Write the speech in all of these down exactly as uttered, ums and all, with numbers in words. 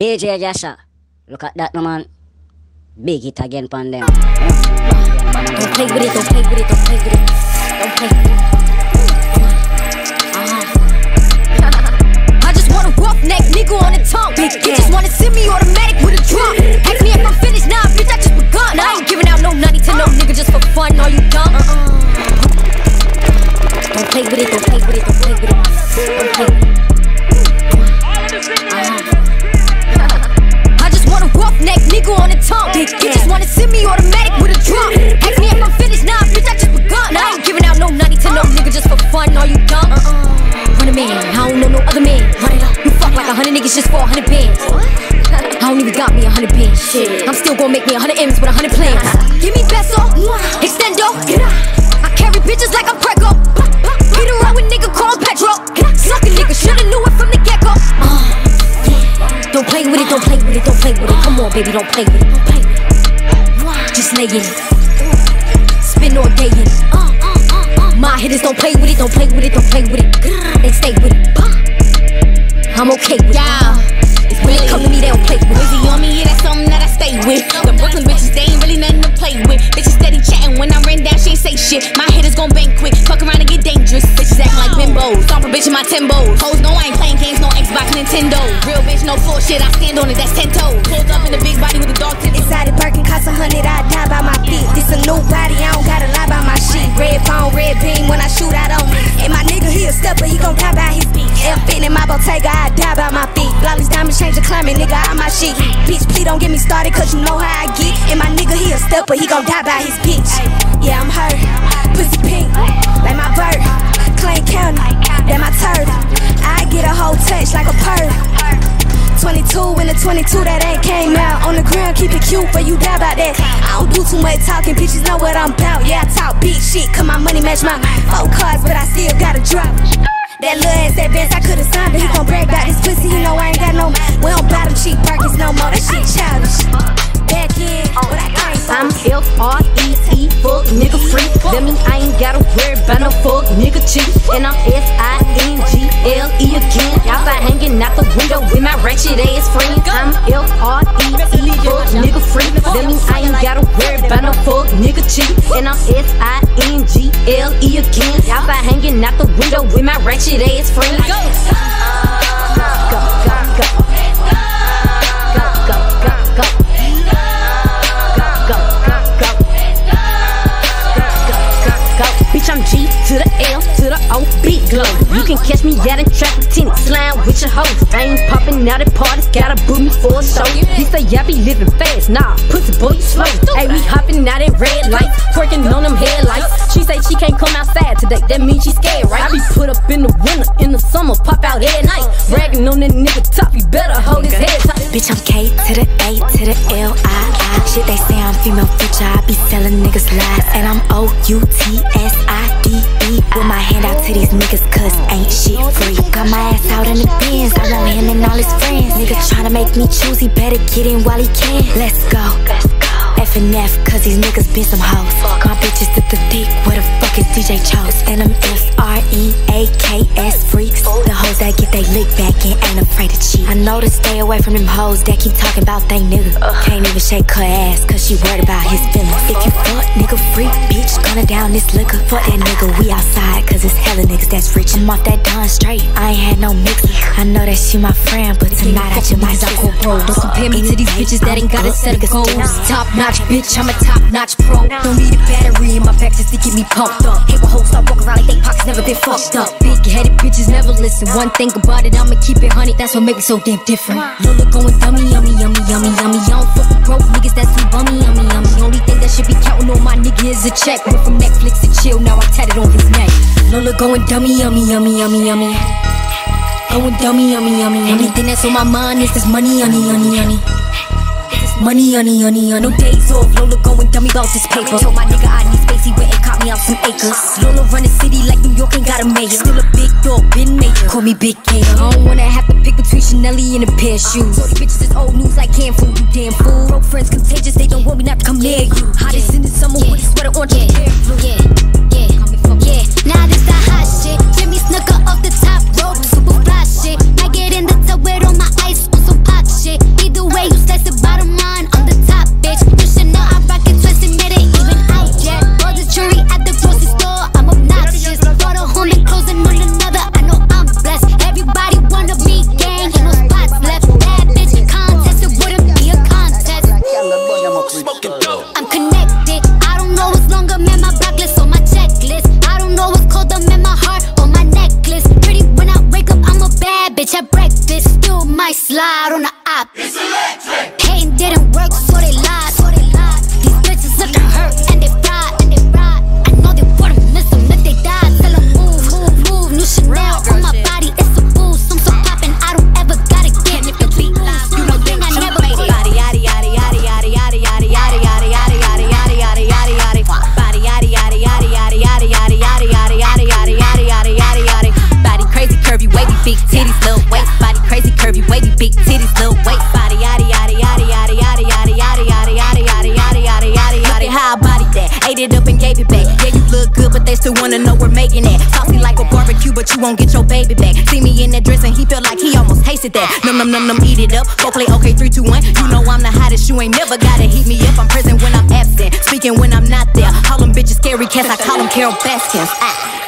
D J Jasha, look at that, no man. Big hit again, pon them. Don't play with it, don't play with it, don't play with it. Don't play with it. Uh-huh. I just want a rough neck, nigga on the tongue. Bitch, you just wanna send me automatic with a drum. Ask me if I'm finished, nah, bitch, I just begun. I ain't giving out no money to no nigga just for fun, are you dumb? Uh-uh. Don't play with it, don't play with it, don't play with it. Don't play with it. Nigga on the tongue, you just wanna send me automatic with a drum. Ask me if I'm finished, nah, bitch, I just begun. I ain't giving out no ninety to no nigga just for fun, are you dumb? Uh-uh. Run a man, I don't know no other man. Run it up, you fuck like a hundred niggas just for a hundred bands. I don't even got me a hundred bands. Shit, I'm still gonna make me a hundred M's with a hundred plans. Give me peso, extendo. I carry bitches like I'm Prego. Get around with nigga called Pedro. Suck a nigga, shoulda knew it from the get-go. Uh. Don't play with it, don't play with it, don't play with it. Come on, baby, don't play with it, don't play with it. Just lay in it, spend all day in it. My hitters don't play with it, don't play with it, don't play with it. They stay with it, I'm okay with it. When they come to me, they don't play with it. Busy on me, yeah, that's something that I stay with. The Brooklyn bitches, they ain't really nothing to play with. Bitches steady chatting, when I ran down, she ain't say shit. My hitters gon' bang quick, fuck around and get dangerous. Bitches acting like bimbos, stomp a bitch in my Timbos. Hoes know I ain't playing games, no Xbox, Nintendo. Real bitch, no full shit, I stand on it, that's ten toes. Pulled up in the big body with a dog tip. Inside the Birkin, cost a hundred, I die by my feet. This a new body, I don't gotta lie by my shit. Red phone, red beam, when I shoot, I don't miss. And my nigga, he a stepper, he gon' die by his feet. F-in in my Bottega, I die by my feet. Lolly's diamonds change the climate, nigga, out my shit. Bitch, please don't get me started, cause you know how I get. And my nigga, he a stepper, he gon' die by his bitch. Yeah, I'm hurt, pussy pink, like my bird. Clay County, that my turd. I get a whole touch like a perv. Twenty-two in the twenty-two that ain't came out. On the ground, keep it cute, but you die about that. I don't do too much talking, bitches know what I'm about. Yeah, I talk big shit, cause my money match my four cards, but I still gotta drop. That little ass advance, I could've signed it. He gon' brag about this pussy, he know I ain't got no. We don't buy them cheap Birkins no more, that shit childish. Back in, but I ain't I'm F R E E, fuck nigga free. That mean I ain't gotta worry about no fuck nigga cheap. And I'm S I N G L E again. Y'all by hanging out the window with my ratchet ass friends. I'm F R E E, fuck nigga free. That mean I ain't gotta worry about no fuck nigga cheap. And I'm S I N G L E again. Y'all by hanging out the window with my ratchet it is free. Go, go, go, go, go. I'm G to the L to the O, big glow. You can catch me out in traffic, tennis, slime with your hoes. I ain't popping out at parties, gotta boot me for a show. You say I be living fast, nah, pussy boy, you slow. Hey, we hopping out at red lights, twerking on them headlights. She say she can't come outside today, that means she scared, right? I be put up in the winter, in the summer, pop out at night. Ragging on that nigga top, you better hold his head tight. Bitch, I'm K to the A to the L, I, I. Shit, they say I'm female feature, I be selling niggas lies. And I'm O U T S I D E with my hand out to these niggas, cause ain't shit free. Got my ass out in the bins, I want him and all his friends. Nigga tryna make me choose, he better get in while he can. Let's go, let's go. F and F, cause these niggas been some hoes. Fuck my bitches to the dick, where the fuck is D J Chose? And I'm F R E A K S freaks. The hoes that get they lick back and ain't afraid to cheat. I know to stay away from them hoes that keep talking about they nigga. Can't even shake her ass, cause she worried about his feelings. If you fuck nigga freak, bitch, gonna down this liquor. Fuck that nigga, we outside, cause it's hella niggas that's rich. I'm off that Don straight, I ain't had no mix. I know that she my friend, but tonight I just might just go pro. Don't compare me to these bitches that ain't got a set of goals. Top notch bitch, I'm a top notch pro. Don't need a battery in my back just to get me pumped up. Hate when hoes start walking around like they pockets never been fucked up. Big headed bitches never listen. One thing about it, I'ma keep it honey. That's what make me so damn different. Lola going dummy, yummy, yummy, yummy, yummy. I don't fuck with broke niggas that's too bummy, yummy, yummy. Only thing that should be counting on my nigga is a check. Went from Netflix to chill, now I tatted on his neck. Lola going dummy, yummy, yummy, yummy, yummy. Going dummy, yummy, yummy, yummy. Anything that's on my mind is this money, yummy, yummy, yummy. Money, honey, honey, honey. No days off, Lola going dummy about this paper. Told my nigga I need space, he went and caught me out some acres. Lola run the city like New York, ain't got a mayor. Still a big dog, been major, call me Big Gator. I don't wanna have to pick between Chanelly and a pair of shoes. All these bitches is old news, I can't fool you, damn fool. Broke friends contagious, they don't want me not to come near you. Hottest in the summer with a sweater on, yeah, yeah, yeah, yeah. Now this the hot shit, Jimmy Snooker off the top rope. Super fly shit, I get in the tub with all my ice on some hot shit. hop. It's electric. Hating didn't work, so they lied. So they lied. These bitches look to hurt and they fried. And they fried. I know they wanna miss them if they die. Tell them move, move, move. New Chanel on my body, it's a boost. I'm so poppin', I don't ever gotta get it. Cause we lost. You know thing I never put. Body, yaddy, yaddy, yaddy, yaddy, yaddy, yaddy, yaddy, yaddy, yaddy, yaddy, yaddy, yaddy, yaddy, yaddy. Body, yaddy, yaddy, yaddy, yaddy, yaddy, yaddy, yaddy, yaddy, yaddy, yaddy, yaddy, yaddy, yaddy, yaddy. Body crazy, curvy, wavy, big titties, little waist. Body crazy, curvy, wavy, big titties, little waist. Body, yaddy, yaddy, yaddy, yaddy, yaddy, yaddy, yaddy, yaddy, yaddy, yaddy, yaddy, yaddy, yaddy, yaddy. How I bodied that, ate it up and gave it back. Yeah, you look good, but they still wanna know we're making it. Saucy like a barbecue, but you won't get your baby back. See me in that dress and he felt like he almost tasted that. Num num num num, eat it up. Go play, okay, three, two, one. You know I'm the hottest, you ain't never gotta heat me up. I'm present when I'm absent, speaking when I'm not there. Call them bitches scary cats, I call them Carol Baskins.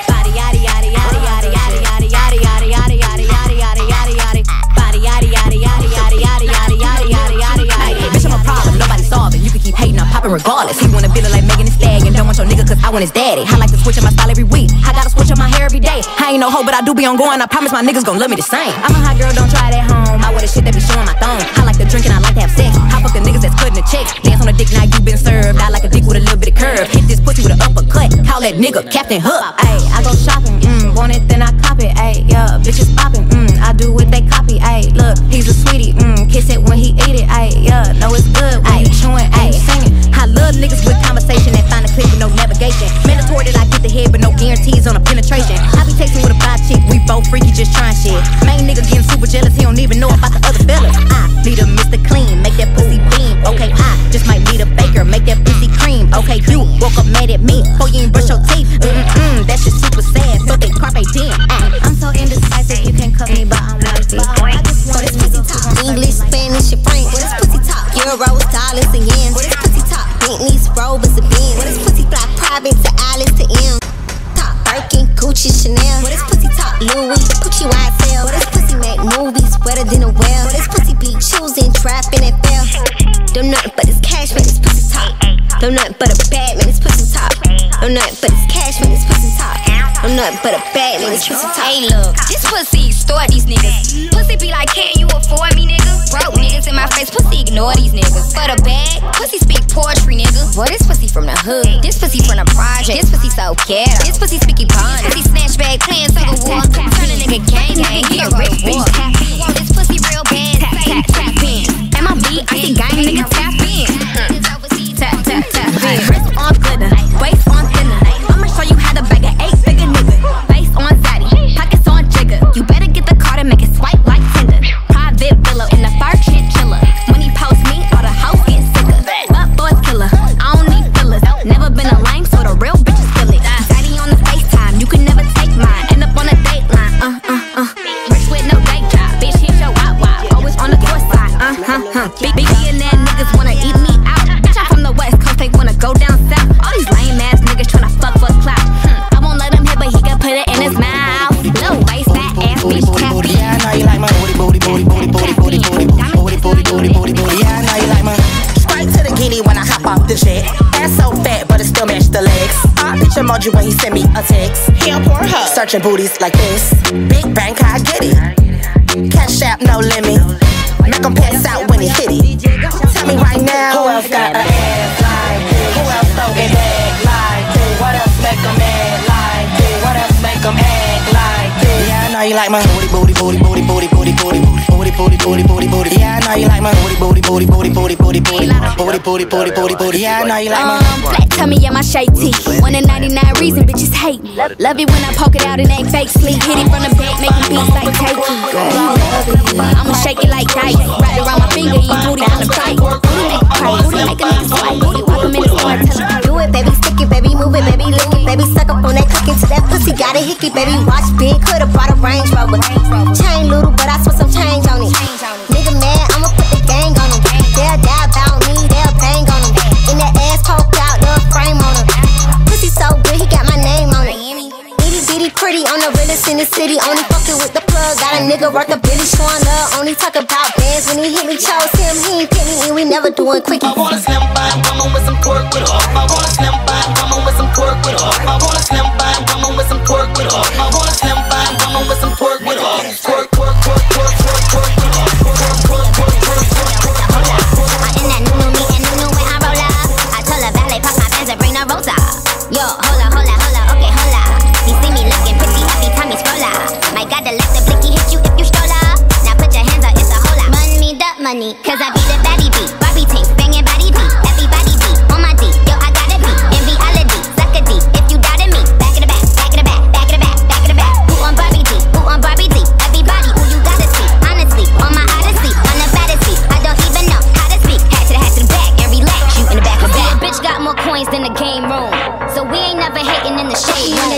Body, yaddy, yaddy, yaddy, yaddy, yaddy, yaddy, yaddy, yaddy, yaddy, yaddy, yaddy, yaddy, yaddy, yaddy. Body, yaddy, yaddy, yaddy, yaddy, yaddy, yaddy, yaddy, yaddy, yaddy, yaddy. Bitch, I'm a problem, nobody solving. You can keep hating, I'm popping regardless. He wanna feel it like Megan Thee Stallion. Don't want your nigga, cause I want his daddy. I like to switch up my style every week. I gotta switch up my hair every day. I ain't no hoe, but I do be on going. I promise my niggas gon' love me the same. I'm a hot girl, don't try it at home. I wear the shit that be showing my thumb. I like to drink and I like to have sex. I fuck the niggas that's cutting the checks. Dance on a dick, now you been served. I like a dick with a little bit of curve. Hit this pussy with an uppercut. Call that nigga Captain Hook. Ay, I go shopping, mm, want it, then I cop it. Ay, yeah, bitches popping, mm, I do what they copy. Ay, look, he's a sweetie, mm, kiss it when he eat it. Ay, yeah, know it's good when you chewing, ay, singing. I love niggas with conversation that find a clip with no navigation. Mandatory that I get the head, but no guarantees on a penetration. I be texting with a five chick, we both freaky, just trying shit. Main nigga getting super jealous, he don't even know about the other fellas. I need a Mister Clean, make that pussy beam. Okay, I just might need a baker, make that pussy cream. Okay, you woke up mad at me, before you ain't brush your teeth. Mm-mm, that shit super sad, so they carpe diem. I'm so indecisive, you can't cut me, but I'm not deep. I just want this pussy talk, English, Spanish, and French. What is pussy talk? Euros, dollars, and yen. What is pussy talk? Bentley's, Rovers, and Benz. What is pussy fly? Private to islands to M. Top Birkin, Gucci, Chanel. What is pussy talk? Louis, Gucci, Y S L. What is pussy make movies wetter than a well? What is pussy be choosing, trapping and fail? Don't nothing but it's cash when it's pussy talk. Don't nothing but a bad man, it's pussy talk. Don't nothing but it's cash when it's pussy talk. Don't nothing but a bad man, it's pussy talk. Hey look, this pussy extort these niggas. Pussy be like, can you afford me, nigga? Broke niggas in my face, pussy ignore these niggas. For the bag, pussy speak poetry, nigga. Boy, this pussy from the hood, this pussy from the project, this pussy so ghetto, this pussy speaky pond, this pussy snatch bag, playing sugar war, turn a nigga gang gang, he a rip war. Want this pussy real bad, tap, tap, tap in. Am I beat? I think gang nigga tap in. Tap, tap, tap in. Wrist on glitter, waist on thinner. I'ma show you how to bag an eight-figure nigga. Face on zaddy, pockets on jigger. You better get the card and make it swipe like Tinder. Private villa in the far shit chiller. When he post me, all the house get sicker. But boys killer, I don't need fillers. Never been a lame, so the real bitches feel it. Zaddy on the FaceTime, you can never take mine. End up on a date line, uh, uh, uh. Rich with no day job, bitch, hit your wop wop. Always on the course side, uh, huh, huh. Big billionaire niggas wanna eat me out. Bitch, I'm from the West Coast, they wanna go down south. All these lame ass niggas tryna fuck for clout. I won't let him hit, but he can put it in his mouth. Low waist, fat ass, bitch, tap in. Yeah, I know you like my booty, booty, booty, booty, booty, booty, booty, booty, booty, booty, booty, booty. Yeah, I know you like my. Straight to the guinea when I hop off the jet. Ass so fat, but it still match the legs. I picture Moji when he send me a text. He on Pornhub, searching booties like this. Big bang, I get it. Cash app, no limit. Make him pass out when he hit it. Tell me right now, who else got an ass like this? Who else throw it back like this? What else make him act like this? What else make him act like this? Yeah, I know you like my booty, booty, booty, booty, booty, booty, booty, booty, booty, booty, booty, booty. Yeah, I know you like my booty, booty, booty, booty, booty, booty, booty, booty, booty, booty, booty, booty. Yeah, I know you like my. Um, flat tummy and my shade teeth. One in ninety-nine reason bitches hate me. Love it when I poke it out and ain't fake sleep. Hit it from the back, making beats like cakey. I'ma shake it like dice, wrap it around my finger, eat booty on the bike. Booty make it crazy, booty make a nigga swipe. Booty walk him in the store, tell him to do it, baby, stick it, baby, move it, baby, lick it, baby, suck up on that cookie to that pussy, got a hickey, baby, watch big, coulda brought a Range Rover. Chain little, but I spent some change on it. Nigga mad, I'ma put the gang on him. They'll die about me, they'll bang on him. In that ass poked out, little frame on him. Pussy so good, he got my name on it. Pretty on the realest in the city, only fuckin' with the plug. Got a nigga worth a billy showing up, only talk about bands. When he hit me, chose him, he ain't pick me, and we never doing quickie. I want a slim body woman with some pork with off. I want a slim body woman with some pork with off. I want a slim body woman with some pork with off. I want a slim body woman with some pork with off. Pork, pork, pork, pork, pork, pork, pork, pork, pork, pork, pork, pork. me, cause I be the baddie bee. Bobby tank, banging body bee. Everybody be on my D, yo, I gotta be. In reality, suck a D, if you doubted me. Back of the back, back of the back, back of the back, back of the back. Who on Barbie D, who on Barbie D? Everybody, who you gotta see. Honestly, on my Odyssey, on the Odyssey. I don't even know how to speak. Hat to the hat to the back, and relax you in the back of that. Bitch got more coins than the game room. So we ain't never hating in the shade. Room.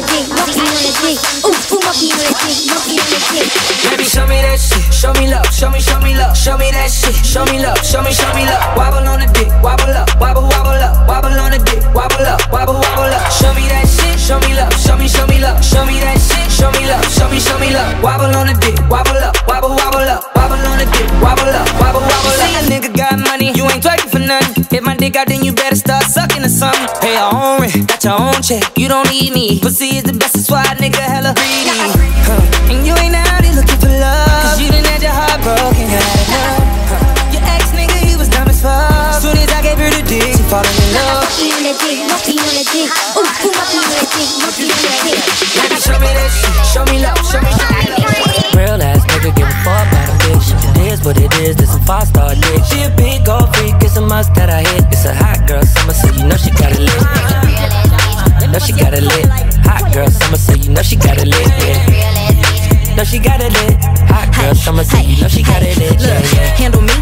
Baby, show me that shit, show me love, show me, show me love, show me that shit, show me love, show me, show me love. Wobble on the dick, wobble up, wobble, wobble up, wobble on the dick, wobble up, wobble, wobble up. Show me that shit, show me love, show me, show me love, show me that shit, show me love, show me, show me love. Wobble on the dick, wobble up, wobble, wobble up, wobble on the dick, wobble up, wobble, wobble up. Say a nigga got money, you ain't twerking for nothing. If my dick out, then you better start sucking or something. Pay your own rent, got your own check, you don't need me. Pussy is the best, that's why a nigga hella greedy. Huh. And you ain't out here looking for love, cause you done had your heart broken, had enough. Your ex nigga, he was dumb as fuck. Soon as I gave her the dick, she falling in love. Baby, show me that shit, show me love, show me, show me love. Real ass nigga give a fuck about a bitch. It is what it is, this a five star dick. She a big gold freak, it's a must that I hit. It's a hot girl summer, so you know she got it lit. Know she got it lit. Hot girl summer, so you know she got it lit, yeah. Know she got it lit. Hot girl summer, so you know she got it lit, yeah, yeah. Handle me?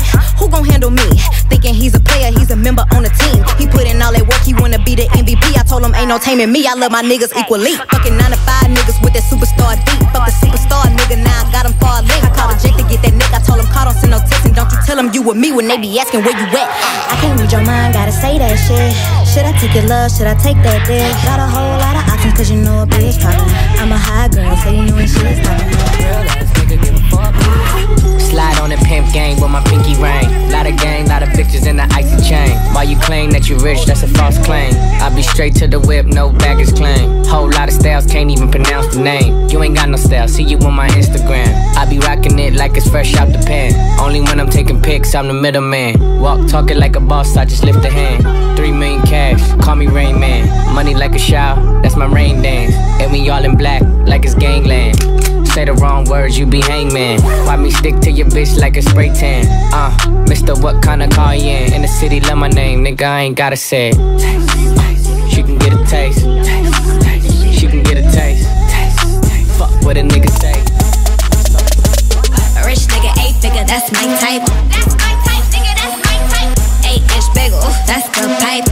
Who gon' handle me? Thinking he's a player, he's a member on the team. He put in all that work, he wanna be the M V P. I told him ain't no taming me, I love my niggas equally. Fucking nine to five niggas with that superstar beat. Fuck the superstar nigga, now I got him far lit. I called a Jake to get that nigga, I told him call, don't send no text. And don't you tell him you with me when they be asking where you at. I can't read your mind, gotta say that shit. Should I take your love? Should I take that dick? Got a whole lot of options, cause you know a bitch poppin'. I'm a high girl, so you know when shit's poppin'. Real ass nigga give a fuck. Slide on the pimp game with my pinky ring. Lot of gang, lot of pictures in the icy chain. While you claim that you rich, that's a false claim. I be straight to the whip, no baggage claim. Whole lot of styles, can't even pronounce the name. You ain't got no style, see you on my Instagram. I be rockin' it like it's fresh out the pen. Only when I'm taking pics, I'm the middleman. Walk talking like a boss, I just lift a hand. Three million cash. Call me Rain Man. Money like a shower, that's my rain dance. And we all in black, like it's gangland. Say the wrong words, you be hangman. Why me stick to your bitch like a spray tan? Uh, mister, what kind of car you in? In the city, love my name, nigga, I ain't gotta say it. She can get a taste. She can get a taste. Fuck what a nigga say. A rich nigga, eight figure, that's my type. That's my type, nigga, that's my type. Eight inch bagel, that's the pipe.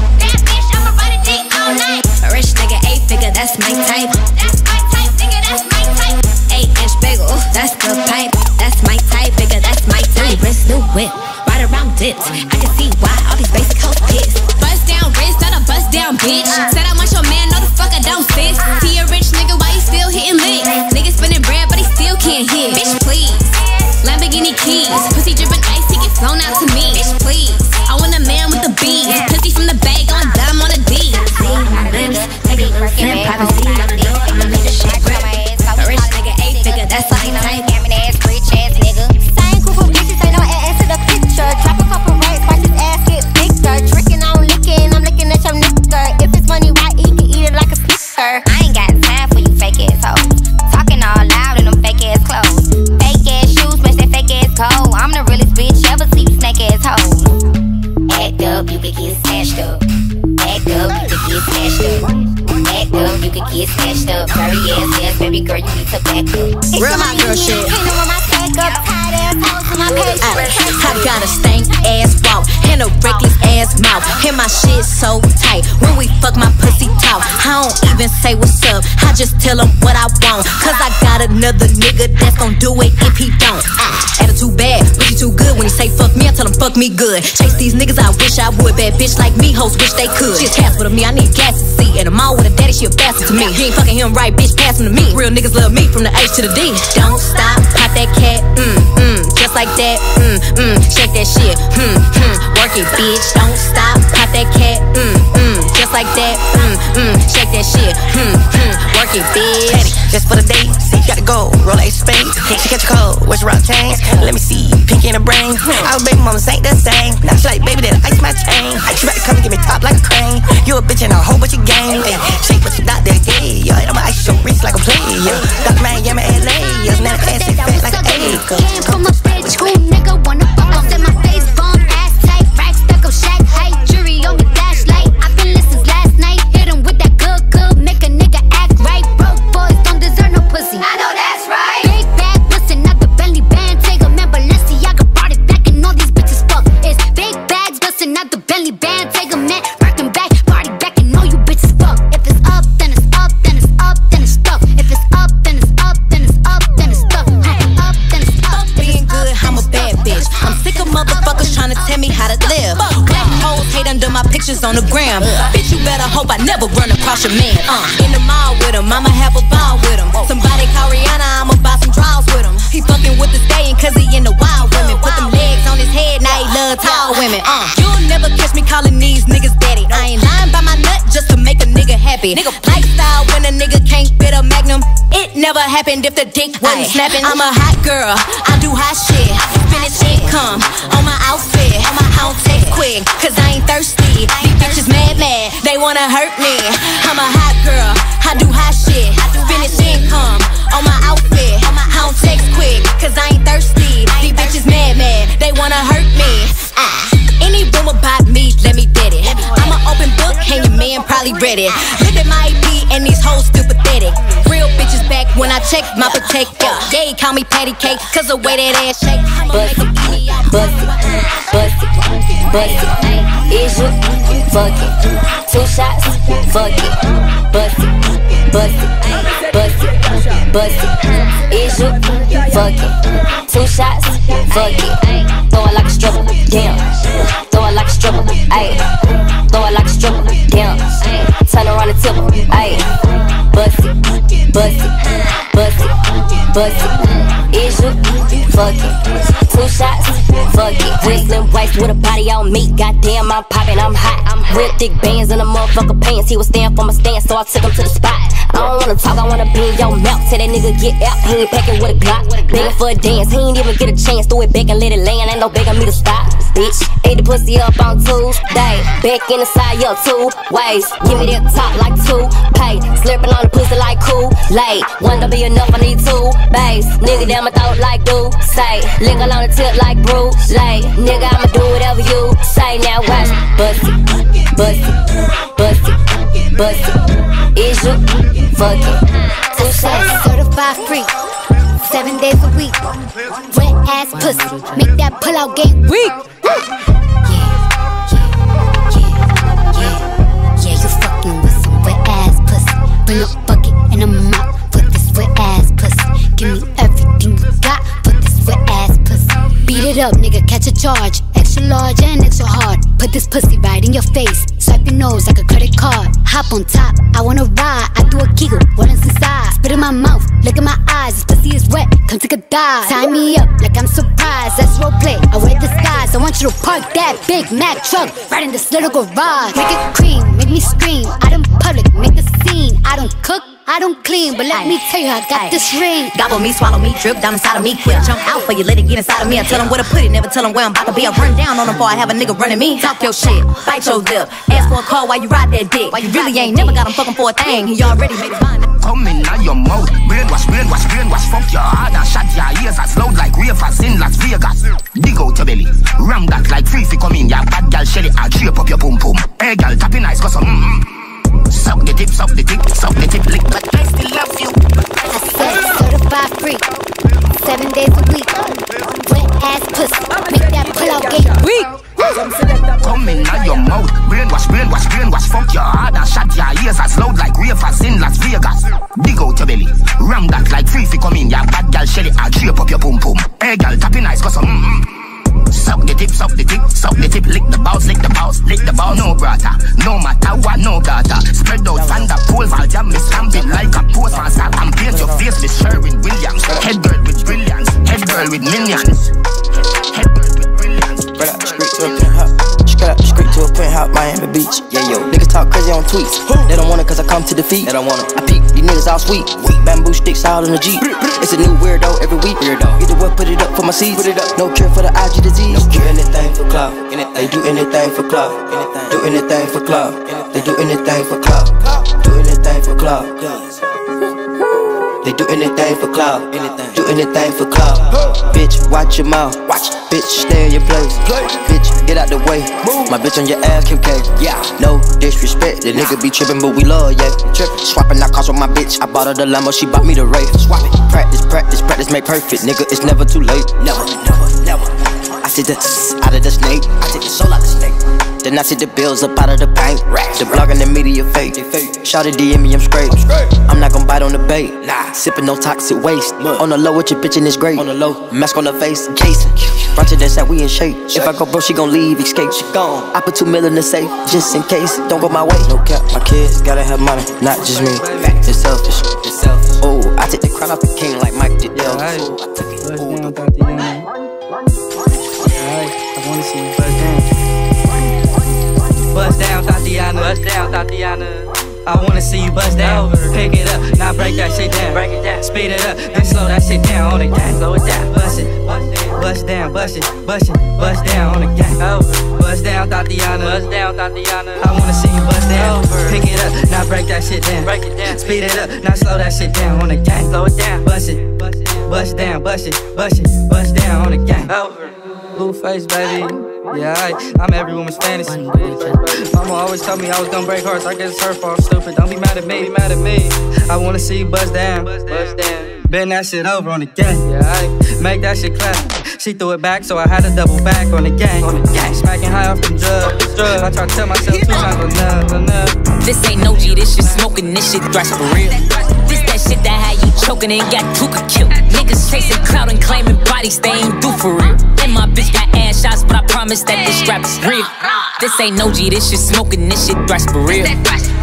A rich nigga, eight figure, that's my type. That's my type, nigga, that's my type. Eight inch bagel, that's the pipe. That's my type, nigga, that's my type. Wrist, new whip, right around dips. I can see why all these basic hoes pissed. Bust down wrist, not a bust down bitch. Said I want your man, no the fuck I don't sis. See a rich nigga, why you still hitting licks? Nigga spinning bread, but he still can't hit. Bitch, please, Lamborghini keys. Pussy dripping ice, he gets flown out to me. Bitch, please, I want a man with the beat. Pussy from the bag, on dime on a D. In privacy, I'ma make the shit grip. A rich nigga, eight figure, that's all he type. Gammon ass, rich ass nigga. Same group of bitches, ain't no ass to the picture. Drop a couple rights, watch his ass get thicker. Tricking on licking, I'm licking at your nigga. If it's money, why he can eat it like a snicker? I ain't got time for you fake ass hoes. Talking all loud in them fake ass clothes. Fake ass shoes, match that fake ass cold. I'm the realest bitch ever see you snake ass hoes. Act up, you can get smashed up. Act up, you can get smashed up. Up, you could get snatched up. Sorry, yes, yes, baby girl, you need to back up. It's real my girl shit. I got a stank ass walk and a reckless ass mouth. And my shit so tight when we fuck my pussy talk. I don't even say what's up, I just tell him what I want. Cause I got another nigga that's gon' do it if he don't. I, attitude bad, but you too good. When he say fuck me, I tell him fuck me good. Chase these niggas, I wish I would. Bad bitch like me, hoes wish they could. She a casper to me, I need gas to see. And I'm all with a daddy, she a bastard to me. You ain't fucking him right, bitch, pass him to me. Real niggas love me from the H to the D. Don't stop, pop that cat, mm, mm. Just like that, mm, mm. Shake that shit, mm, mm. Work it, bitch. Don't stop, pop that cat, mm, mm. Just like that, mm, mm. Shake that shit, mm, mm. Work it, bitch. Penny, just for the date, gotta go, roll a spade. She catch a cold, where's your rock chains? Let me see, pink in the brain. Our baby mama's ain't the same. Now she like, baby, that I ice my chain. She about to come and give me top like a crane. You a bitch and a whole bunch of game. Shake but you not that gay, yo. I'ma ice your wrist like a player. Got Miami, L A, yo. Now the ass is fat like an acre. Can't put my bitch, who nigga wanna fuck off in my face? me how to live. Black hoes hate under my pictures on the gram. Bitch, you better hope I never run across your man. Uh, in the mall with him, I'ma have a ball with him. Somebody call Rihanna, I'ma buy some draws with him. He fucking with the staying cause he in the wild women. Put them legs on his head, now he love tall women. Uh, you'll never catch me calling these niggas daddy. I ain't lying by my nut just to make a nigga happy. Nigga lifestyle when a nigga can't fit a magnum. It never happened if the dick wasn't snapping. I'm a hot girl, I do hot shit. Finish income on my outfit. I don't take quick, cause I ain't thirsty. These bitches mad mad, they wanna hurt me. I'm a hot girl, I do hot shit. Finish income on my outfit. I don't take quick, cause I ain't thirsty. These bitches mad mad, they wanna hurt me. Ah. Any rumor about me, let me get it. I'm an open book, and your man probably read it. Look at my E P and these hoes still pathetic. Real bitches back when I check my potato. Yeah, he call me patty cake, cause the way that ass shake. Bust it, bust it, bust it, bust it. Is you, fuck it. Two shots, fuck it. Bust it, bust it, bust it, bust it. Is you, fuck it. Two shots, fuck it. Throw it like a stripper, damn. Throw it like a stripper, ayy. Throw it like a stripper, damn. Turn around the tip, ayy. Bust it, bust it, bust it, bust it. Is you, fuck it. Two shots, fuck it. Whistling rice with a body on me. Goddamn, I'm poppin', I'm hot. Real thick bands in the motherfucker pants. He was standin' for my stance, so I took him to the spot. I don't wanna talk, I wanna be in your mouth. Tell that nigga get out, he ain't packin' with a Glock. Beggin' for a dance, he ain't even get a chance. Threw it back and let it land, ain't no begging me to stop. Bitch, ate the pussy up on Tuesday. Back in the side, yo, two ways. Give me that top like two pay. Slipping on the pussy like cool late. One don't be enough, I need two bass. Nigga down my throat like do say. Lickle on the tip like brew late. Nigga, I'ma do whatever you say. Now watch, bust it, bust it, bust it, bust it. Is you, fuck it. Two shots, certified free. Seven days a week. Wet ass pussy. Make that pull out gate weak. Yeah, yeah, yeah, yeah, yeah. You fucking with some wet ass pussy. Bring a bucket and a mop for this wet ass pussy. Give me everything you got for this wet ass pussy. Beat it up, nigga, catch a charge. Extra large and extra hard. Put this pussy right in your face. Swipe your nose like a credit card. Hop on top, I wanna ride. I do a giggle, what is inside? Spit in my mouth, look in my eyes. This pussy is wet, come take a dive. Tie me up like I'm surprised. That's roleplay, I wear disguise. I want you to park that Big Mac truck right in this little garage. Make it cream, make me scream. Out in public, make the scene. I don't cook, I don't clean, but let aye, me tell you, I got aye. This ring. Gobble me, swallow me, drip down inside of me. Quick jump out for you, let it get inside of me. I tell them where to put it, never tell them where I'm about to be. I run down on them before I have a nigga running me. Talk your shit, bite your lip. Ask for a call while you ride that dick. While you really ain't never got him fucking for a thing. He already made his mind. Come in out your mouth. Brainwash, brainwash, brainwash. Fuck your heart and shut your ears as loud like wafers in Las Vegas. Dig out your belly. Ram that like free if you come in. Your bad girl Shelly, I'll drape up your pum pum. Hey girl, tap your eyes, cause some mm-mm. Suck the tip, suck the tip, suck the tip, lick, but I still love you. I said certified freak, seven days a week. Wet ass pussy, make that pull out gate weak. Come in out your mouth, brainwash, brainwash, brainwash. Fuck your heart and shut your ears as loud like wafers in Las Vegas. Dig out your belly, ram that like free if you come in. Your bad girl Shelly, I'll drape up your pum pum. Hey girl, tap your eyes, cause some mm-mm. Suck the tip, suck the tip, suck the tip, lick the balls, lick the balls, lick the balls. No brata, no matter what, no data. Spread out from the pole, I'll jam me stamping like a post. And sap and paint your face with Sherwin Williams. Head girl with brilliance, head girl with millions. Head girl with brilliance. Spread out, straight to a penthouse. Spread out, straight to a penthouse, Miami Beach. Yeah, yo, niggas talk crazy on tweets. They don't want it cause I come to defeat. They don't want it. I peep, these niggas all sweet. Bamboo sticks all in the Jeep. It's a new weirdo every week. Weirdo. Either way, put it up for my seeds. Put it up. No care for the I G disease. No care. Do anything for club. Anything. They do anything for club. Anything. Do anything for club. Anything. They do anything for club. Club. Do anything for club. Club. They do anything for club. Anything. Do anything for club. Huh. Bitch, watch your mouth. Watch. Bitch, stay in your place. Play. Bitch, get out the way. Move. My bitch on your ass, K K. Yeah. No disrespect, the nigga be trippin', but we love, yeah. Trippin', swappin' out cars with my bitch. I bought her the Lambo, she bought me the Wraith. Swap it, practice, practice, practice, make perfect, nigga. It's never too late. Never, never, never. I see the out of the snake. I take the soul out of the snake. Then I see the bills up out of the paint. The blog and the media fake. Shout it, D M me, I'm straight. I'm not gon' bite on the bait. Sippin' no toxic waste. On the low with your bitch and it's great. Mask on her face, Jason. Roger, that's how we in shape. If I go broke, she gon' leave, escape. She gone. I put two million in the safe, just in case. Don't go my way. No cap, my kids gotta have money, not just me. It's selfish. Oh, I take the crown off the king like Mike did. I wanna see you bust down. Bust down, Tatiana. Bust down, Tatiana. I wanna see you bust down. Pick it up, now break that shit down. Break it down, speed it up, then slow that shit down on the gang. Slow it down, bust it, bust down, bust it, bust it, bust down on the gang. Over, bust down, Tatiana. Bust down, Tatiana. I wanna see you bust down. Pick it up, now break that shit down. Break it down, speed it up, now slow that shit down on the gang. Slow it down, bust it, bust down, bust it, bust it, bust down on the gang. Over. Blue face, baby. Yeah, I, I'm every woman's fantasy. Mama always told me I was gonna break hearts. I guess it's her fault, stupid. Don't be mad at me, be mad at me. I wanna see you bust down. Bend that shit over on the gang. Yeah, I make that shit clap. She threw it back, so I had to double back on the gang. Smacking high off the drugs. I try to tell myself two times enough, enough. This ain't no G, this shit smoking, this shit thrash for real. This that shit that had you choking and got Tuka killed. Niggas chasing clout and claiming bodies they ain't do for real. And my bitch got ass shots, but I promise that this strap is real. This ain't no G, this shit smoking, this shit thrash for real.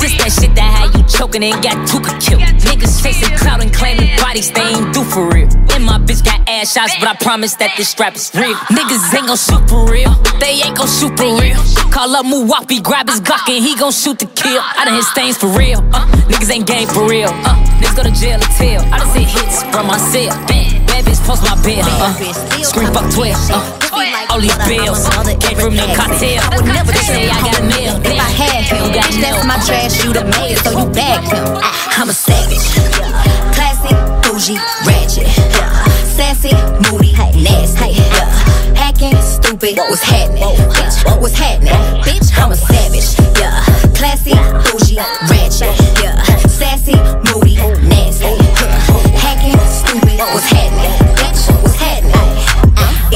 This that shit that had you choking and got Tuka killed. Niggas chasing clout and claiming bodies they ain't do for real. And my bitch got ass shots, but I promise that this strap is real. Niggas ain't gon' shoot for real, they ain't gon' shoot for real. Call up Muwapi, grab his Glock and he gon' shoot to kill. I done hit stains for real, uh, niggas ain't game for real. Uh, niggas go to jail or tell. I done see hits from my cell. Bad bitch post my bill, uh, scream fuck twelve, uh, all these bills, came from the cocktail. I would never say I got a meal, if I had him, that's my trash, you the mayor, so you bagged him. I'm a savage, classy, bougie, ratchet, sassy, moody, nasty, hacking, stupid, what was happening, bitch, what was happening, bitch, I'm a savage, yeah, classy, bougie, ratchet, yeah, sassy, moody, nasty. What was happening? Bitch, what was happening?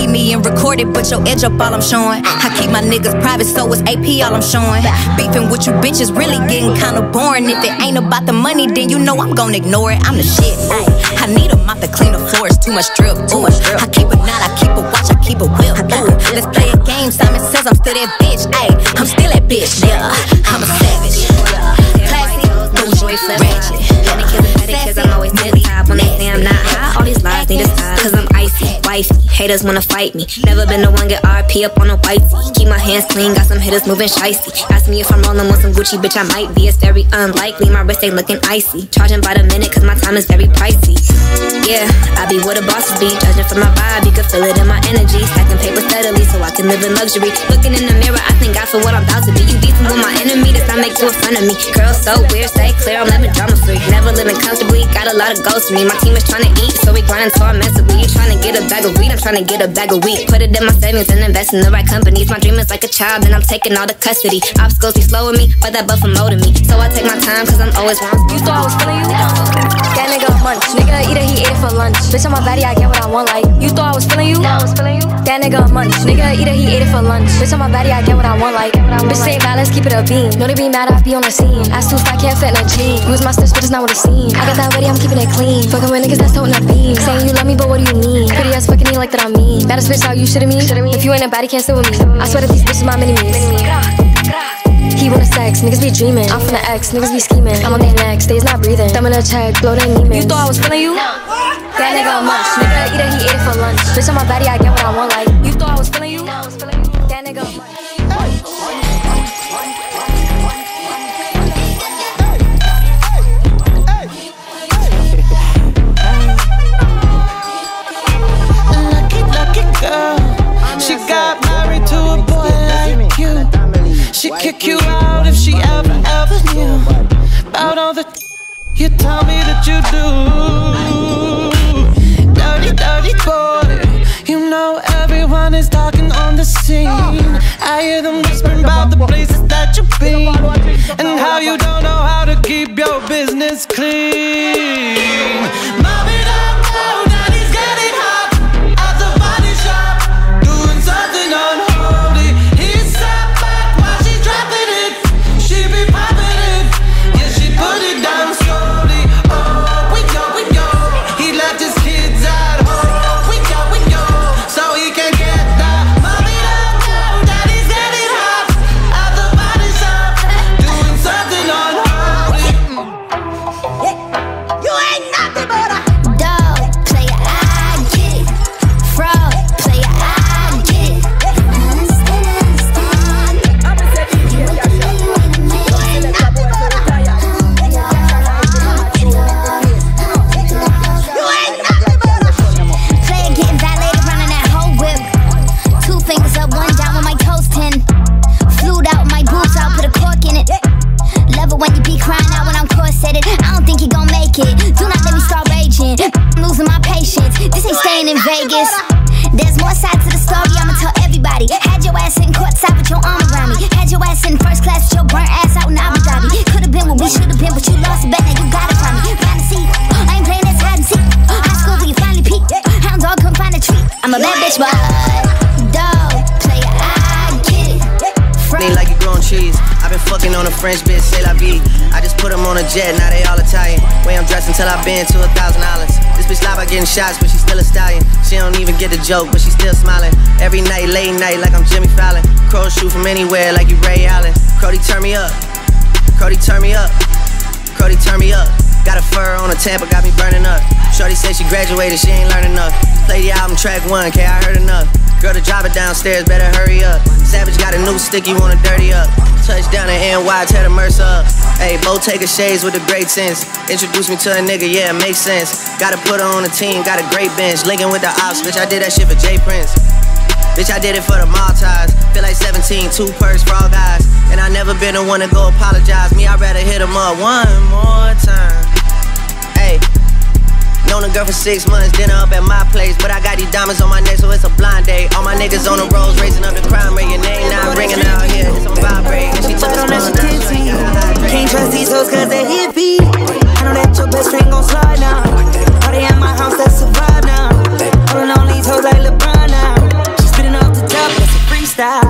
Eat me and record it, but your edge up all I'm showing. I keep my niggas private, so it's A P all I'm showing. Beefing with you bitches really getting kinda boring. If it ain't about the money, then you know I'm gon' ignore it. I'm the shit. I need a mop to clean the floors, too much drip. Ooh. I keep a knot, I keep a watch, I keep a whip. Ooh. Let's play a game, Simon says I'm still that bitch. Ay, I'm still that bitch, yeah. I'm a savage. Classy, bougie, ratchet. Let me kill it, cause I'm always to the top. When they say I'm not high, all these lies need a stop. Cause I'm icy, wifey, haters wanna fight me. Never been the one get R P up on a white tee. Keep my hands clean, got some hitters moving shicey. Ask me if I'm rolling with some Gucci, bitch I might be. It's very unlikely, my wrist ain't looking icy. Charging by the minute cause my time is very pricey. Yeah, I be where the bosses be. Judging from my vibe, you can feel it in my energy. Stacking paper steadily so I can live in luxury. Looking in the mirror, I thank God for what I'm about to be. You decent with my enemy, that's not make you a friend of me. Girl so weird, stay clear, I'm living drama free. Never living comfortably, got a lot of goals for me. My team is tryna eat, so we grindin' so immensely. You tryna get a bag of weed, I'm tryna get a bag of weed. Put it in my savings and invest in the right companies. My dream is like a child and I'm taking all the custody. Obstacles be slowing me, but that buffer molded me. So I take my time, cause I'm always wrong. You thought I was feeling you? That nigga munch, nigga eat it, he ate it for lunch. Bitch on my body, I get what I want like. You thought I was feeling you? I was feeling you. That nigga munch, nigga eat it, he ate it for lunch. Bitch on my body, I get what I want like. Bitch say violence, keep it a beam. Know they be mad, I be on the scene. I still I can't fit in a jean. Use my steps, but it's not what it seems. I got that ready, I'm keeping it clean. Fucking with niggas that's toting up beans. Saying you love me, but what do you mean? Pretty ass fucking me like that I mean. Baddest bitch out, you shitting me? If you ain't a baddie, can't sit with me. I swear that these bitches my mini-me's. He wanna sex, niggas be dreaming. I'm from the X, niggas be scheming. I'm on their necks, they's not breathing. Thumb in a check, blow their demons. You thought I was feeling you? No. That nigga munch, nigga eat it, he ate it for lunch. Bitch on my body, I get what I want like. You thought I was feeling you? No. That nigga munch. She'd kick you out if she ever, ever knew about all the you tell me that you do. Dirty, dirty boy. You know everyone is talking on the scene. I hear them whispering about the places that you've been and how you don't know how to keep your business clean. Mom it up, oh, daddy's getting hot at the body shop, doing something unholy. He's sat back, Sipping on a French bitch, c'est la vie. I just put them on a jet, now they all Italian. Way I'm dressed until I've been to a thousand dollars. This bitch lie by getting shots, but she still a stallion. She don't even get the joke, but she still smiling. Every night, late night, like I'm Jimmy Fallon. Crows shoot from anywhere, like you Ray Allen. Cody, turn me up. Cody, turn me up. Cody, turn me up. Got a fur on a Tampa, got me burning up. Shorty said she graduated, she ain't learning enough. Play the album track one, K, I heard enough. Girl, the driver downstairs, better hurry up. Savage got a new stick, you wanna dirty up. Touchdown in N Y, tear the Mercer up. Hey, Bo take a shades with a great sense. Introduce me to a nigga, yeah, it makes sense. Gotta put her on the team, got a great bench. Linking with the ops, bitch, I did that shit for Jay Prince. Bitch, I did it for the Maltese. Feel like seventeen, two perks for all guys. And I never been the one to go apologize. Me, I'd rather hit him up one more time. Hey. Known a girl for six months, dinner up at my place. But I got these diamonds on my neck, so it's a blind day. All my niggas on the roads, raising up the crime rate. Your name not ringing out here, it's on vibrate. And she took a small down. Can't trust these hoes cause they're hippie. I know that your best friend gon' slide now. All they at my house, that survive now. Holding on these hoes like LeBron now. She's spitting off the top, that's a freestyle.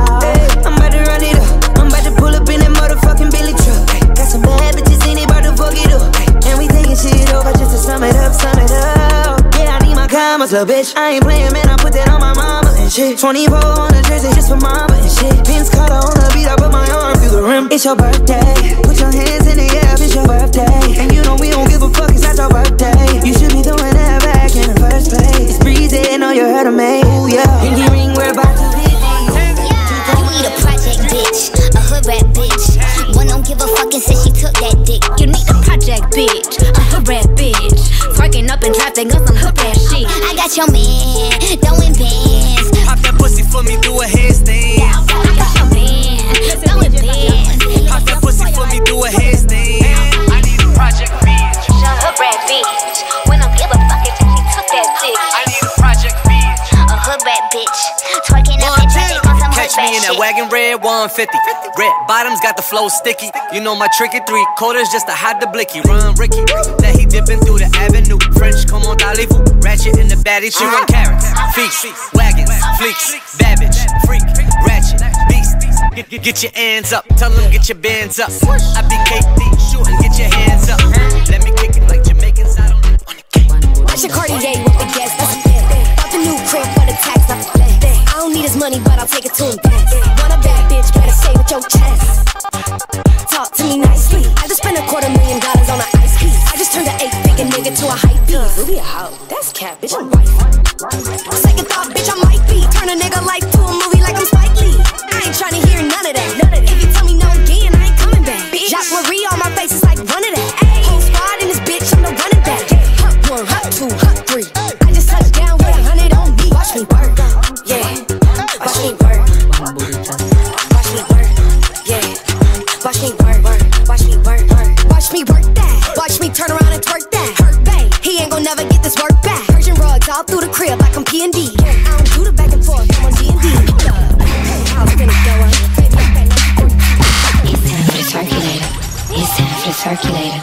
I'm about to run it up. I'm about to pull up in that motherfucking Billy truck. Got some bad bitches in it, about to fuck it up. And we taking shit over just to sum it up, sum it up. Yeah, I need my commas, little bitch. I ain't playing, man, I put that on my mama and shit. twenty-four on the jersey, just for mama and shit. Vince Carter on the beat, I put my arm through the rim. It's your birthday, put your hands in the air, it's your birthday. And you know we don't give a fuck, it's not your birthday. You should be throwing that back in the first place. It's breezy, and all you heard of me, ooh yeah. Pinky ring, we're about to be need a project bitch, a hood rat bitch. One don't give a fuck and says she took that dick. You need a project bitch, a hood rat bitch. Twerking up and drafting on some hood rat shit. I got your man, throwing bands. Pop that pussy for me, do a handstand. I got your man, throwing bands. Pop that pussy for me, do a handstand. I need a project bitch, a hood rat bitch. One don't give a fuck and says she took that dick. I need a project bitch, a hood rat bitch. Twerking up and drafting on some hood rat shit. Catch me in that wagon red one fifty. Red bottoms got the flow sticky. You know my tricky three quarters just to hide the blicky. Run Ricky, that he dipping through the avenue. French, come on, Dalifu. Ratchet in the baddie, she run carrots. Feast, wagons, fleeks, babbage, freak, ratchet, beast. Get, get, get your hands up, tell them get your bands up. I be K D, shooting, get your hands up. Let me kick it like Jamaicans, I don't want to kick. Watch your Cartier with the gas, that's bought the new crib for the tax, I I don't need his money, but I'll take it to him fast. Want a bad bitch, better say with your chest. Talk to me nicely. I just spent a quarter million dollars on an ice piece. I just turned an eight-figure nigga to a hype beast. Ruby a hoe, that's cat, bitch, I'm right. Second thought, bitch, I might be. Turn a nigga life to a movie like I'm Spike Lee. I ain't tryna hear none of that. None of that. If you tell me no again, I ain't coming back. Jacques Marie on my face is like one of that. Whole squad in this bitch, I'm the running back. Hut one, hut two, hut three. I just touched down with a hundred on me. Watch me work. Yeah, watch me work. Watch me work. Yeah, watch me work. Watch me work. Watch me work that. Watch me turn around and twerk that. Hurt bae, he ain't gon' never get this work back. Persian rugs all through the crib like I'm P and D. Yeah, I don't do the back and forth, I'm on D and D. I was finna go up. It's time for the circulator. It's time for the circulator.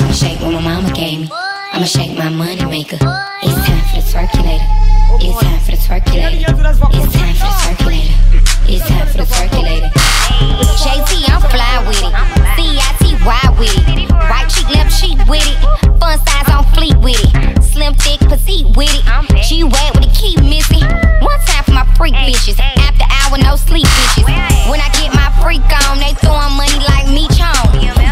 I'ma shake what my mama gave me. I'ma shake my money maker. It's time for the circulator. It's time for the circulator. It's time for the circulator. It's time for the circulator. J T, I'm fly with it. C I T Y with it. Right cheek, left cheek with it. Fun size on fleet with it. Slim, thick, petite with it. G-Wag with a key missing. One time for my freak bitches. After hour, no sleep bitches. When I get my freak on, they throwing money like me chong.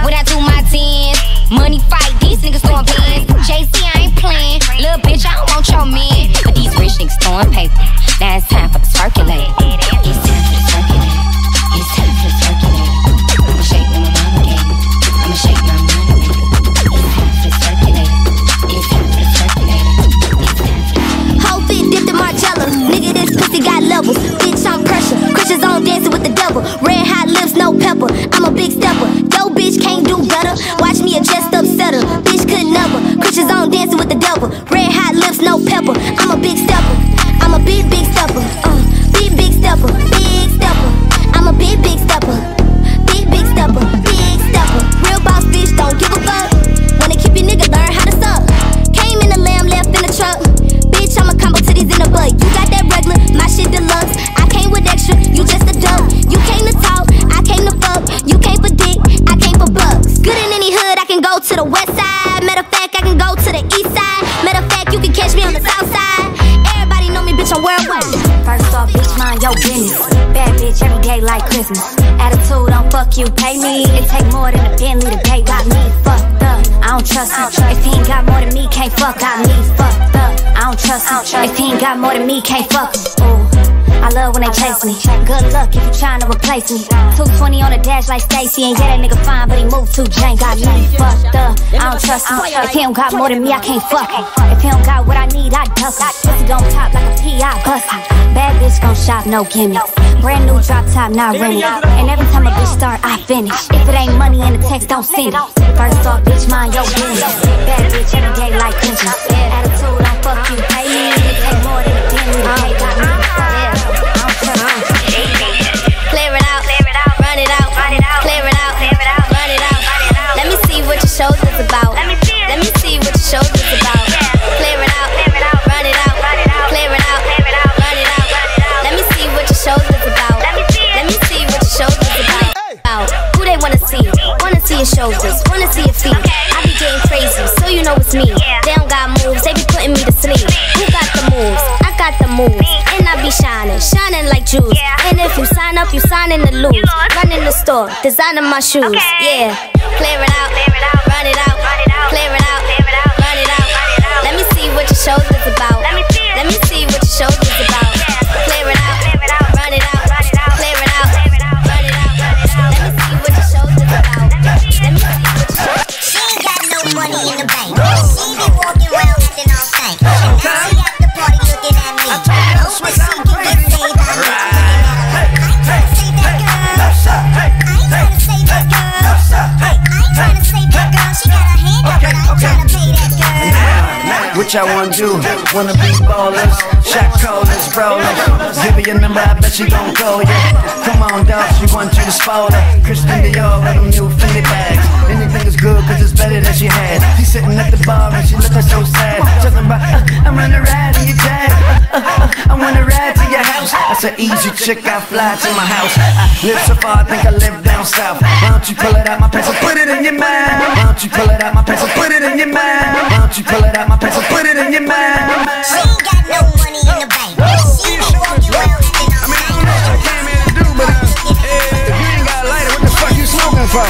When I do my tens, money fight, these niggas throwing pins. J C, I ain't playing. Lil' bitch, I don't want your men. But these rich niggas throwing paper. Now it's time for the circulator. It's time for the circulator. It's time for the circulator. I'ma shake my mama game. I'ma shake my money maker. It's time for the circulator. It's time for the circulator. It's time for the whole fit dipped in Margiela. Nigga, this pussy got levels. Bitch, I'm pressure. Christians on Dancing with the Devil. Red hot lips, no pepper. I'm a big stepper. Dope bitch can't do better. Watch me a chest up setter. Bitch could never. Christians on Dancing with the Devil. Red hot lips, no pepper. I'm a big stepper. I'm a big, big stepper. Uh, big, big stepper. Big stepper. I'm a big, big stepper. Big, big stepper. Big stepper. Real boss bitch, don't give a fuck. Wanna keep your nigga, learn how to suck. Came in the lamb, left in the truck. Bitch, I'm a combo titties in the butt. You got that regular, my shit deluxe. I came with extra, you just a duck. You came to gay like Christmas. Attitude don't fuck you, pay me. It take more than a Bentley to pay. Got me fucked up, I don't trust him. If he ain't got more than me, can't fuck. Got me fucked up, I don't trust him. If he ain't got more than me, can't fuck him. Ooh. I love when they chase me. Good luck if you tryna replace me. two twenty on the dash like Stacy. And yeah, that nigga fine, but he moved too jank. Got me fucked up, I don't trust him. If he don't got more than me, I can't fuck him. If he don't got what I need, I dust him. Pussy gon' top like a P I bust him. Bad bitch gon' shop, no gimmicks. Brand new drop top, not rented. And every time a bitch start, I finish. If it ain't money in the text, don't send it. First off, bitch, mind your business. Bad bitch every day like Christmas. Attitude, I fuck you, pay me. It take more than a penny to pay. Got me fucked up. Shows it's about. Let me see, Let me see what your shows is about. Yeah. Clear it out, clear it out, run it out, run it out, clear it out, clear it out, run it out, run it out. Let me see what your shows is about. Let me see, Let me see what your shows is about. Hey. About. Who they wanna see? Wanna see your shoulders, wanna see your feet. Okay. I be getting crazy, so you know it's me. Yeah. They don't got moves, they be putting me to sleep. Who got the moves? I got the moves, and I be shining, shining like jewels. Yeah. And if you sign up, you sign in the lose. Run in the store, designing my shoes. Okay. Yeah, clear it out. Run it out, run it out, clear it out, clear it out, run it out, run it out. Let me see what your shows is about. Let me see, Let me see what your shows is about. Clear it out, clear it out, run it out, run it out, clear it out, clear it out, run it out, run it out. Let me see what your shows is about. Let me see what your shows. She ain't got no money in the bank. She be walking around acting all stank. And now she at the party looking at me. Oh, but she can get saved by me. I ain't tryna save that girl. I ain't tryna save that girl. I ain't tryna save. What y'all wanna do? Wanna be ballers, shot callers, brawlers. Give me your number, I bet she gon' call ya. Come on, dog, she want you to spoil her. Christian Dior with them new Fendi bags. Anything is good, cause it's better than she had. She sitting at the bar and she looking so sad. Talking about, uh, I'm on a ride to your dad. Uh, uh, uh, I wanna ride to your house. That's an easy chick, I fly to my house. I live so far, I think I live down south. Why don't you pull it out my pants and put it in your mouth? Why don't you pull it out my pants and put it in your mouth? Why don't you pull it out my pants? Put it in your mind. She ain't got no money in the bank. She ain't walking around acting all night. I mean, I don't know what you came in to do, but if you ain't got a lighter, what the fuck you smoking for?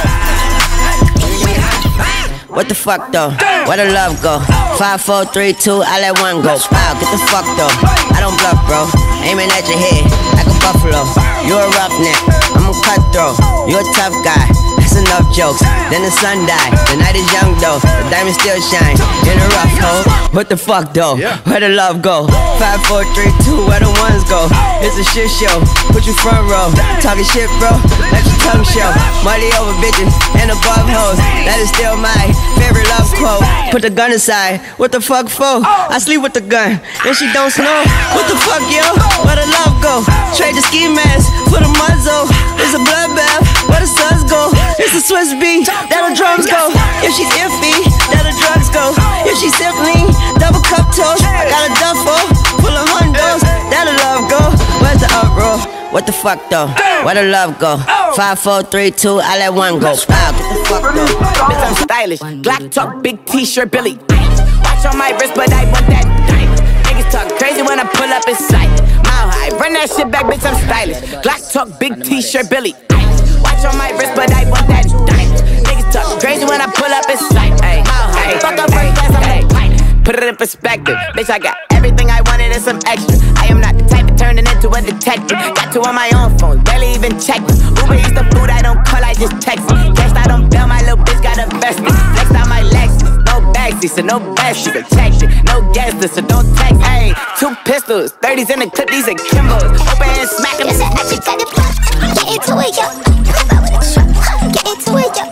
What the fuck though? Where the love go? Five, four, three, two, I let one go. Wow, get the fuck though. I don't bluff, bro. Aiming at your head like a buffalo. You a roughneck, I'm a cutthroat. You a tough guy. Enough jokes, then the sun died. The night is young though, the diamond still shines. In a rough hole, what the fuck though? Where the love go? Five, four, three, two, where the ones go? It's a shit show, put you front row. Talking shit bro, let your tongue show. Money over bitches and above hoes. That is still my favorite love quote. Put the gun aside, what the fuck for? I sleep with the gun, and she don't snow. What the fuck yo? Where the love go? Trade the ski mask for the muzzle. It's a bloodbath, where the suns go? It's It's a Swiss B, that'll drums go. If she's iffy, that'll drugs go. If she's simply, double cup toast. I got a duffel, full of hundos. That'll love go, where's the uproar? What the fuck though, where the love go? Five, four, three, two, I let one go. Wow, get the fuck though. Bitch, I'm stylish, black top, big t-shirt, Billy. Watch on my wrist, but I want that diamond. Niggas talk crazy when I pull up in sight. Mile high, run that shit back, bitch, I'm stylish. Black top, big t-shirt, Billy. Watch on my wrist, but I want that diamond. Niggas talk crazy when I pull up in sight. Ayy, ayy, fuck up first class, I'm like pint. Put it in perspective, bitch, I got everything I wanted and some extra. I am not the type of turning into a detective. Got two on my own phone, barely even check. Uber eats the food, I don't call, I just text. Guess I don't bail, my little bitch got invested. Next out my Lexus, no backseat, so no best. You can check it, no gasless, so don't text. Ayy, two pistols, thirties in the clip, these are Kimbo's. Open and smack them. Get into it, yo. Get into it, yo.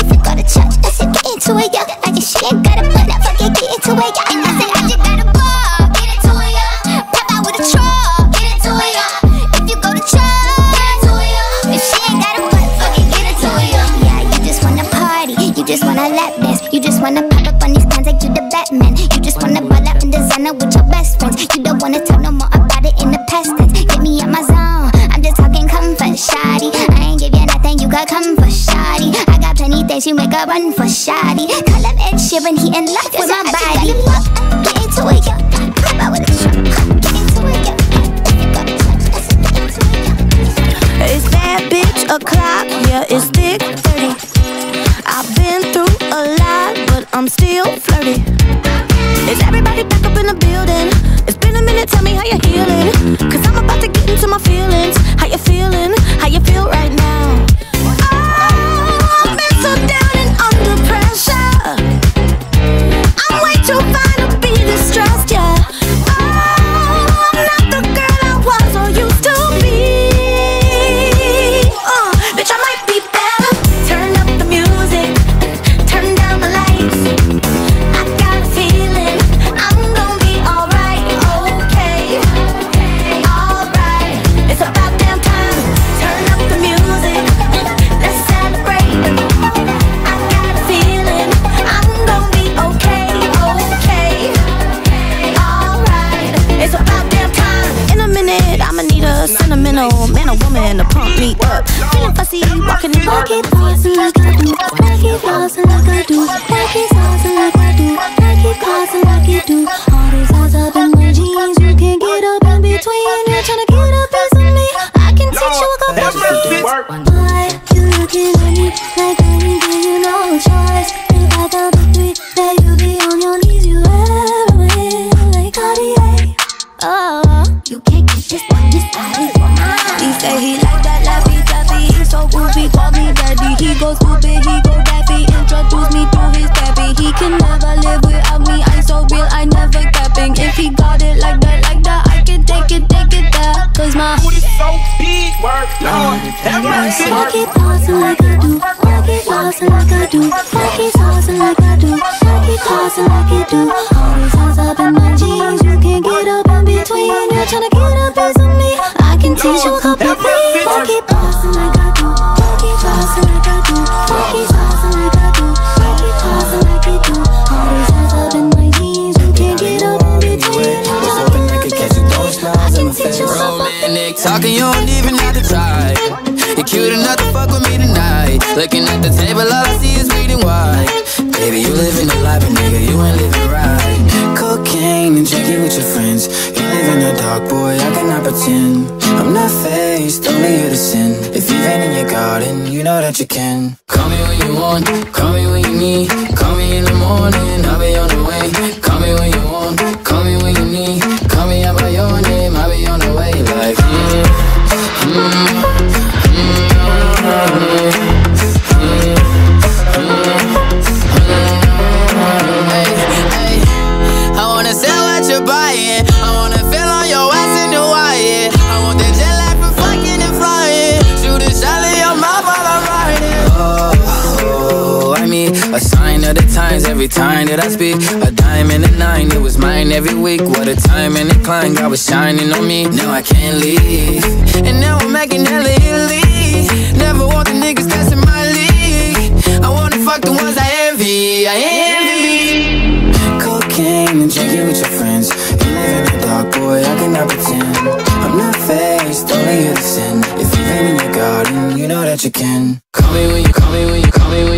If you go to church, I said get into it, yo. I just she ain't got a butt, I forget get into it, yo. And I said I just got a ball, get into it, yo. Pop out with a troll, get into it, yo. If you go to church, get into it, yo. If she ain't got a butt, fucking get into it, yo. Yeah, you just wanna party, you just wanna lap dance, you just wanna pop up on these cans like you the Batman, you just wanna ball up in designer with your best friends, you don't wanna talk no more about it in the past tense. Get me out my zone, I'm just talking comfort, shawty. I ain't give you nothing, you got comfort, shawty. I got plenty things, you make a run for shoddy. Call him Ed Sheeran, he in love with my body. Get into it, yo. Get into it, yo. It's o'clock, yeah, it's thick thirty. I've been through a lot, but I'm still flirty. Is everybody back up in the building? It's been a minute, tell me how you're healing, 'cause I'm about to get into my feelings. How you feeling? How you feel right now? Oh, I've been so down and under pressure. I'm way too fine to be distressed, yeah. Man, a woman to pump me up. Feeling fussy, walking in baggy clothes like I do, baggy clothes like I do, baggy clothes like I do, baggy clothes like you do. All these eyes up in my jeans, you can't get up in between. You're trying to get up as me. I can teach you a couple of things. Why you looking at me like I need you no choice? If I got the three, that you be on your knees, you everywhere like Cartier. Oh, you can't get this one, this body. Say he like that lappy tappy, he's so goofy, call me daddy. He go stupid, he go daffy, introduce me to his pappy. He can never live without me, I'm so real, I never capping. If he got it like that, like that, I can take it, take it there. 'Cause my booty so big, work, Lord, that works. I keep tossing like I do, I keep tossing like I do, I keep tossing like I do, I keep tossing like I do. All these hoes up in my jeans, you can't get up in between. You're tryna get up as a me, I can teach you a couple. I keep tossing like I do, I keep tossing like I do, I keep tossing like I do, I keep tossing like I do. All these eyes up in my jeans, you can't get up in between. So the nigga catching those smiles in my face. Romantic talking, you don't even have to try. You're cute enough to fuck with me tonight. Looking at the table, all I see is bleeding white. Baby, you living a life, but nigga, you ain't living right. Cocaine and drinking with your friends. You live in the dark, boy, I cannot pretend. I'm not faced, only here to sin. If you've been in your garden, you know that you can. Call me when you want, call me when you need. Call me in the morning, I'll be on the way. Call me when you want, call me when you need. Call me out by your name, I'll be on the way. Like, yeah, mm, mm, mm, mm, mm. Every time that I speak, a dime and a nine, it was mine every week. What a time and a climb, God was shining on me. Now I can't leave, and now I'm making hella Italy. Never want the niggas that's in my league. I wanna fuck the ones I envy, I envy. Cocaine and drinking with your friends. You live in the dark, boy, I cannot pretend. I'm not faced, only here to sin. If you live in your garden, you know that you can. Call me when you, call me when you, call me when you